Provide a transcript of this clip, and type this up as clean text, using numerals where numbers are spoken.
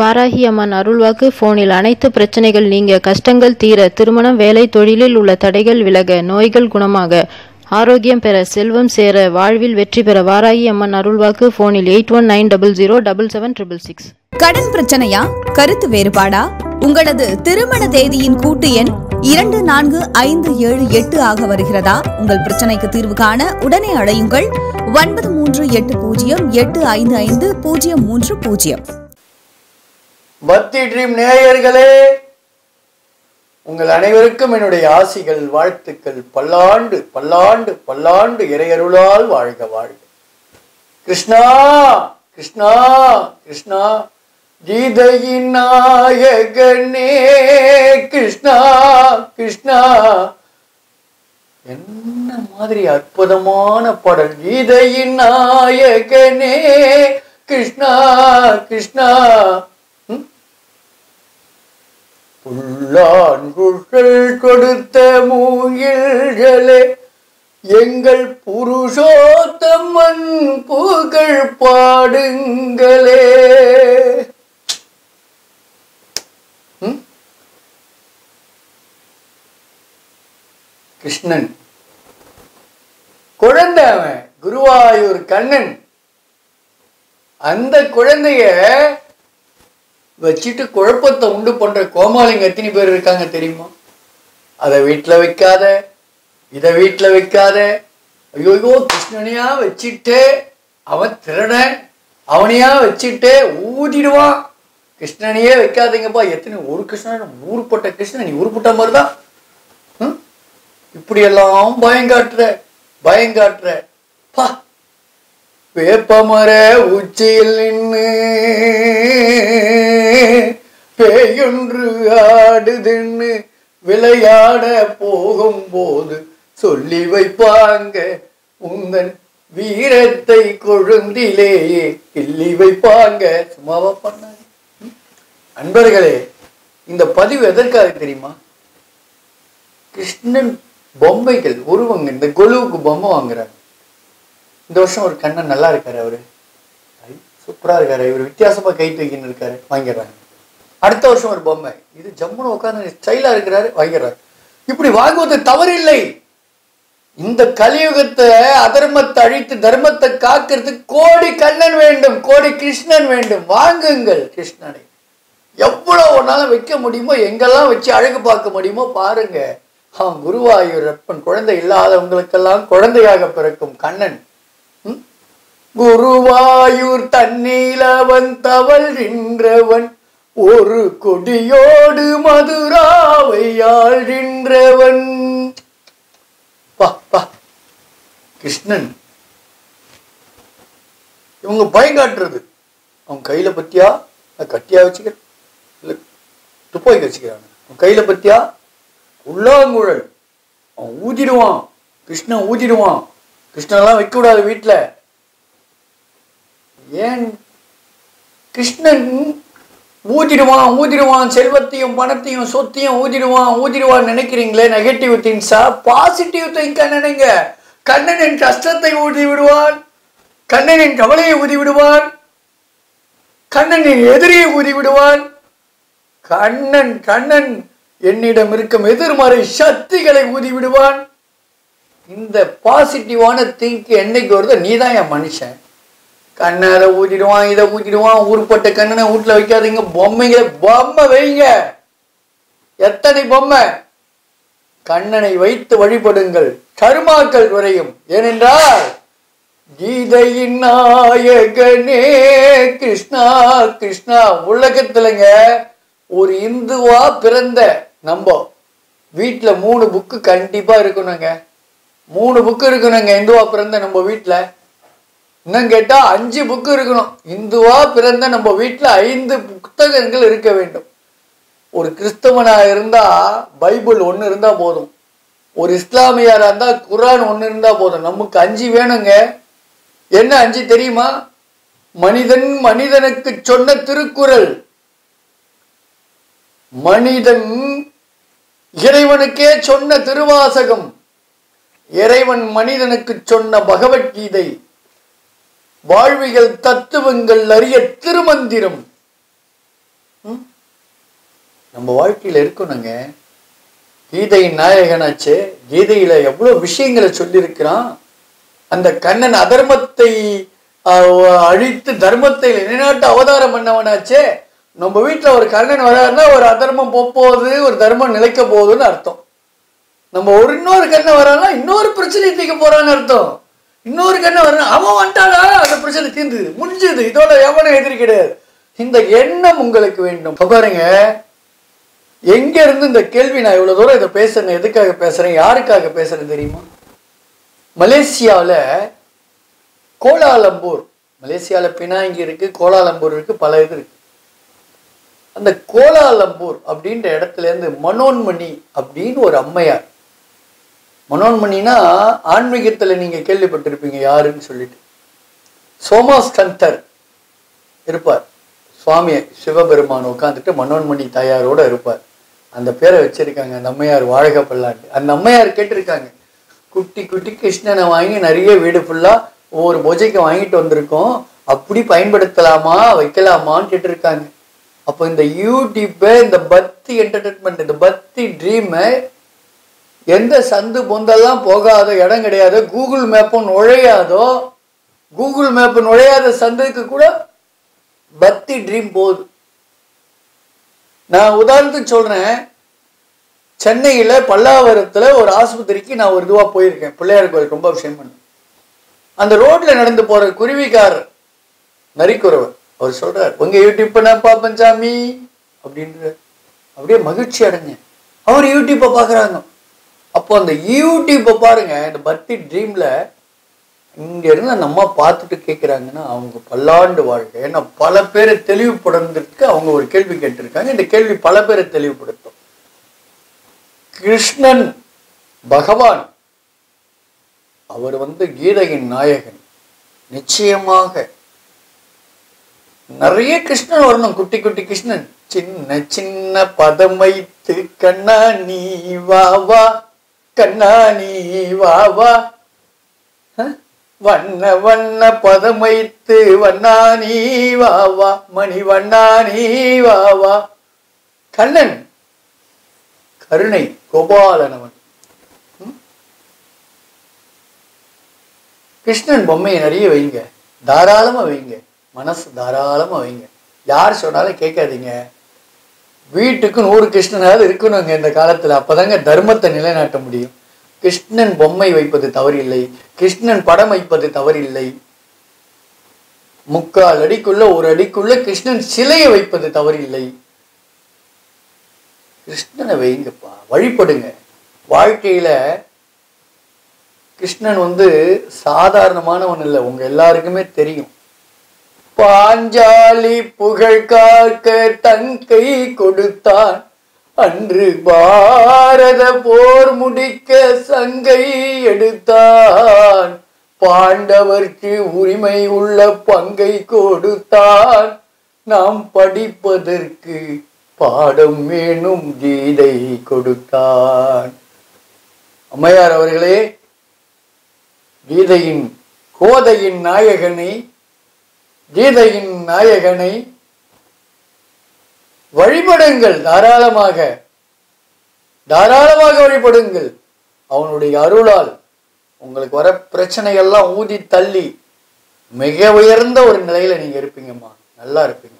வாராகி அம்மன் அருள்வாக்கு போனில் அனைத்து பிரச்சனைகள் நீங்க, கஷ்டங்கள் தீர, திருமணம் வேலை தொழிலில் உள்ள தடைகள் விலக, நோய்கள் குணமாக, ஆரோக்கியம் பெற, செல்வம் சேர, வாழ்வில் வெற்றி பெற வாராகி அம்மன் அருள்வாக்கு போனில் 8190070766. கடன் பிரச்சனையா, கருத்து வேறுபாடா, உங்களது திருமண தேதியின் கூட்டு எண் 2457 ஆக வருகிறதா? உங்கள் பிரச்சனைக்கு தீர்வு காண உடனே அழையுங்கள் 9380855030. பக்தி ட்ரீம் நேயர்களே, உங்கள் அனைவருக்கும் என்னுடைய ஆசிகள் வாழ்த்துக்கள். பல்லாண்டு பல்லாண்டு பல்லாண்டு இறையருளால் வாழ்க வாழ்க. கிருஷ்ணா கிருஷ்ணா கிருஷ்ணா, கீதையின் நாயகனே கிருஷ்ணா கிருஷ்ணா. என்ன மாதிரி அற்புதமான பாடல்! கீதையின் நாயகனே கிருஷ்ணா கிருஷ்ணா, புல்லாங்குழல் கொடுத்த மூங்கில்களே எங்கள் புருஷோத்தமன் புகழ் பாடுங்களே. கிருஷ்ணன் குழந்தை, அவன் குருவாயூர் கண்ணன். அந்த குழந்தைய வச்சுட்டு குழப்பத்தை உண்டு பண்ற கோமாளிங்க எத்தனை பேர் இருக்காங்க தெரியுமா? அதை வீட்டில் வைக்காத, இதை வீட்டில் வைக்காத, ஐயோயோ கிருஷ்ணனையா வச்சுட்டு அவன் திருடன், அவனையா வச்சுட்டு ஊதிடுவான். கிருஷ்ணனையே வைக்காதீங்கப்பா. எத்தனை ஒரு கிருஷ்ணன், ஊருப்பட்ட கிருஷ்ணன், நீ ஊருப்பட்ட மாதிரி தான். இப்படியெல்லாம் பயங்காட்டுற பா. வேப்பமர உச்சியில் நின்று பேயொன்று ஆடுதுன்னு விளையாட போகும்போது சொல்லி வைப்பாங்க உந்தன் வீரத்தை, கொழுந்திலேயே கிள்ளி வைப்பாங்க. சும்மாவா பண்ணாங்க? அன்பர்களே, இந்த பதிவு எதற்காக தெரியுமா? கிருஷ்ணன் பொம்மைகள் உருவங்க, இந்த கொலுவுக்கு பொம்மை வாங்குறாங்க. இந்த வருஷம் ஒரு கண்ணன் நல்லா இருக்காரு, அவரு சூப்பரா இருக்காரு, இவர் வித்தியாசமா கை தூக்கின்னு இருக்காரு, வாங்கிடுறாங்க. அடுத்த வருஷம் ஒரு பொம்மை, இது ஜம்முன்னு உட்காந்து ஸ்டைலா இருக்கிறாரு, வாங்கிடுறாரு. இப்படி வாங்குவது தவறில்லை. இந்த கலியுகத்தை அதர்மத்தை அழித்து தர்மத்தை காக்கிறதுக்கு கோடி கண்ணன் வேண்டும், கோடி கிருஷ்ணன் வேண்டும். வாங்குங்கள் கிருஷ்ணனை. எவ்வளவு ஒன்னாலும் வைக்க முடியுமோ, எங்கெல்லாம் வச்சு அழகு பார்க்க முடியுமோ பாருங்க. அவன் குருவாயூரப்பன், குழந்தை இல்லாதவங்களுக்கெல்லாம் குழந்தையாக பிறக்கும் கண்ணன். குருவாயூர் தன்னிலவன் தவழ்கின்றவன், ஒரு கொடியோடு மதுராவையாழ்கின்றவன். கிருஷ்ணன் இவங்க பயங்காட்டுறது. அவன் கையில பத்தியா கட்டியா வச்சுக்கிறேன், இல்லை துப்பாக்கி வச்சுக்கிறான். அவன் கையில பத்தியா உள்ளாங்குழல், அவன் ஊதிடுவான், கிருஷ்ணன் ஊதிடுவான். கிருஷ்ணெல்லாம் வைக்கக்கூடாது வீட்டில். ஏன்? கிருஷ்ணன் ஊதிடுவான் செல்வத்தையும் பணத்தையும் சொத்தையும் ஊதிடுவான் நினைக்கிறீங்களே, நெகட்டிவ் திங்ஸா? பாசிட்டிவ் திங்கா நினைங்க. கண்ணனின் கஷ்டத்தை ஊதி விடுவான், கண்ணனின் கவலையை ஊதி விடுவான், கண்ணனின் எதிரியை ஊதி விடுவான். கண்ணன் என்னிடம் இருக்கும் எதிர்மறை சக்திகளை ஊதி விடுவான். இந்த பாசிட்டிவான திங்க் என்னைக்கு வருதோ, நீ தான் என் மனுஷன். கண்ணை அதை ஊதிடுவான், இதை ஊதிடுவான். ஊருப்பட்ட கண்ணனை வீட்டில் வைக்காதீங்க. பொம்மைங்களை பொம்மை வைங்க. எத்தனை பொம்மை! கண்ணனை வைத்து வழிபடுங்கள், கருமாக்கள் குறையும். ஏனென்றால் கீதையின் நாயகனே கிருஷ்ணா கிருஷ்ணா. உலகத்திலங்க ஒரு இந்துவா பிறந்த நம்ம வீட்டுல 3 புக்கு கண்டிப்பா இருக்கணுங்க. 3 புக்கு இருக்கணுங்க இந்துவா பிறந்த நம்ம வீட்டுல. இன்னும் கேட்டா 5 புக்கு இருக்கணும். இந்துவா பிறந்த நம்ம வீட்டுல 5 புத்தகங்கள் இருக்க வேண்டும். ஒரு கிறிஸ்தவனா இருந்தா பைபிள் 1 இருந்தா போதும். ஒரு இஸ்லாமியாரா இருந்தா குரான் 1 இருந்தா போதும். நமக்கு 5 வேணுங்க. என்ன 5 தெரியுமா? மனிதன் மனிதனுக்கு சொன்ன திருக்குறள், மனிதன் இறைவனுக்கே சொன்ன திருவாசகம், இறைவன் மனிதனுக்கு சொன்ன பகவத்கீதை, வாழ்வியல் தத்துவங்கள் அறிய திருமந்திரம், நம்ம வாழ்க்கையில இருக்கணுங்க. கீதையின் நாயகனாச்சே, கீதையில எவ்வளவு விஷயங்களை சொல்லியிருக்கிறான். அந்த கண்ணன் அதர்மத்தை அழித்து தர்மத்தை நிலைநாட்டு அவதாரம் பண்ணவனாச்சே. நம்ம வீட்டில் ஒரு கர்ணன் வராருன்னா ஒரு அதர்மம் போகுது, ஒரு தர்மம் நிலைக்க போகுதுன்னு அர்த்தம். நம்ம ஒரு இன்னொரு கண்ணை வரானா இன்னொரு பிரச்சனை தீர்க்க போறான்னு அர்த்தம். இன்னொரு கண்ணை வர அவன் வந்துட்டானா அந்த பிரச்சனை தீர்ந்தது, முடிஞ்சது, இதோட எவனும் எதிரி கிடையாது. இந்த எண்ணம் உங்களுக்கு வேண்டும். பாருங்க, எங்க இருந்து இந்த கேள்வி நான் இவ்வளவு தூரம் இதை பேசுறேன், எதுக்காக பேசுறேன், யாருக்காக பேசுறேன் தெரியுமா? மலேசியாவில் கோலாலம்பூர், மலேசியாவில் பினாங்கி இருக்கு, கோலாலம்பூர் இருக்கு, பல இது இருக்கு. அந்த கோலாலம்பூர் அப்படின்ற இடத்துல இருந்து மனோன்மணி அப்படின்னு ஒரு அம்மையார். மனோன்மணினா ஆன்மீகத்தில் நீங்கள் கேள்விப்பட்டிருப்பீங்க யாருன்னு சொல்லிட்டு. சோமாஸ்கந்தர் இருப்பார், சுவாமியை சிவபெருமான் உட்காந்துட்டு மனோன்மணி தாயாரோடு இருப்பார். அந்த பேரை வச்சிருக்காங்க அந்த அம்மையார், வாழ்க பல்லாண்டு. அந்த அம்மையார் கேட்டிருக்காங்க, குட்டி குட்டி கிருஷ்ணனை வாங்கி நிறைய வீடு ஃபுல்லாக ஒவ்வொரு பூஜைக்கு வாங்கிட்டு வந்திருக்கோம், அப்படி பயன்படுத்தலாமா வைக்கலாமான்னு கேட்டிருக்காங்க. அப்போ இந்த யூடியூப்பை, இந்த பக்தி என்டர்டெயின்மெண்ட், இந்த பக்தி ட்ரீமை எந்த சந்து பொந்தெல்லாம் போகாதோ, இடம் கிடையாது, கூகுள் மேப்பும் நுழையாதோ, கூகுள் மேப்பு நுழையாத சந்துக்கு கூட பக்தி ட்ரீம் போகுது. நான் உதாரணத்துக்கு சொல்கிறேன், சென்னையில் பல்லாவரத்தில் ஒரு ஆஸ்பத்திரிக்கு நான் ஒரு இதுவாக போயிருக்கேன், பிள்ளையார் கோயில் ரொம்ப விஷயம் பண்ணேன். அந்த ரோட்டில் நடந்து போகிற குருவிக்காரர் நரிக்குறவர் அவர் சொல்கிறார், உங்கள் யூடியூப்பை நான் பார்ப்பேன் சாமி அப்படின்ற. அப்படியே மகிழ்ச்சி அடைஞ்சேன். அவர் யூடியூப்பை பார்க்குறாங்க. அப்போ அந்த யூடியூப்பை பாருங்கள், இந்த பக்தி ட்ரீமில் இங்கேருந்து அந்த அம்மா பார்த்துட்டு கேட்குறாங்கன்னா அவங்க பல்லாண்டு வாழ்க்கை. ஏன்னா பல பேரை தெளிவுபடுத்துறதுக்கு அவங்க ஒரு கேள்வி கேட்டிருக்காங்க. இந்த கேள்வி பல பேரை தெளிவுபடுத்தும். கிருஷ்ணன் பகவான் அவர் கீதையின் நாயகன். நிச்சயமாக நிறைய கிருஷ்ணன் வரணும், குட்டி குட்டி கிருஷ்ணன். சின்ன சின்ன பதம் வைத்து கண்ணா நீ வா வா, கண்ணா நீ வா வா, வண்ண வண்ண பதம் வைத்து வண்ணா நீ வா வா, மணி வண்ணா நீ வா வா. கண்ணன் கருணை கோபாலனவன். கிருஷ்ணன் பொம்மையை நிறைய வைங்க, தாராளமாக வைங்க, மனசு தாராளமாக வைங்க. யார் சொன்னாலும் கேட்காதீங்க. வீட்டுக்கு 100 கிருஷ்ணனாவது இருக்கணுங்க இந்த காலத்தில். அப்போதாங்க தர்மத்தை நிலைநாட்ட முடியும். கிருஷ்ணன் பொம்மை வைப்பது தவறில்லை, கிருஷ்ணன் படம் வைப்பது தவறில்லை, 3/4 அடிக்குள்ள 1 அடிக்குள்ள கிருஷ்ணன் சிலையை வைப்பது தவறில்லை. கிருஷ்ணனை வைங்கப்பா, வழிபடுங்க. வாழ்க்கையில் கிருஷ்ணன் சாதாரணமானவன் இல்லை, உங்கள் எல்லாருக்குமே தெரியும். பாஞ்சாலி புகழ் காக்க தன் கை கொடுத்தான், அன்று பாரத போர் முடிக்க சங்கை எடுத்தான், பாண்டவர்க்கு உரிமை உள்ள பங்கை கொடுத்தான், நாம் படிப்பதற்கு பாடம் வேணும் கீதை கொடுத்தான். அம்மையார் அவர்களே, கீதையின் கோதையின் நாயகனை, கீதையின் நாயகனை வழிபடுங்கள். தாராளமாக தாராளமாக வழிபடுங்கள். அவனுடைய அருளால் உங்களுக்கு வர பிரச்சனையெல்லாம் ஊதி தள்ளி மிக உயர்ந்த ஒரு நிலையில் நீங்கள் இருப்பீங்கம்மா, நல்லா இருப்பீங்க.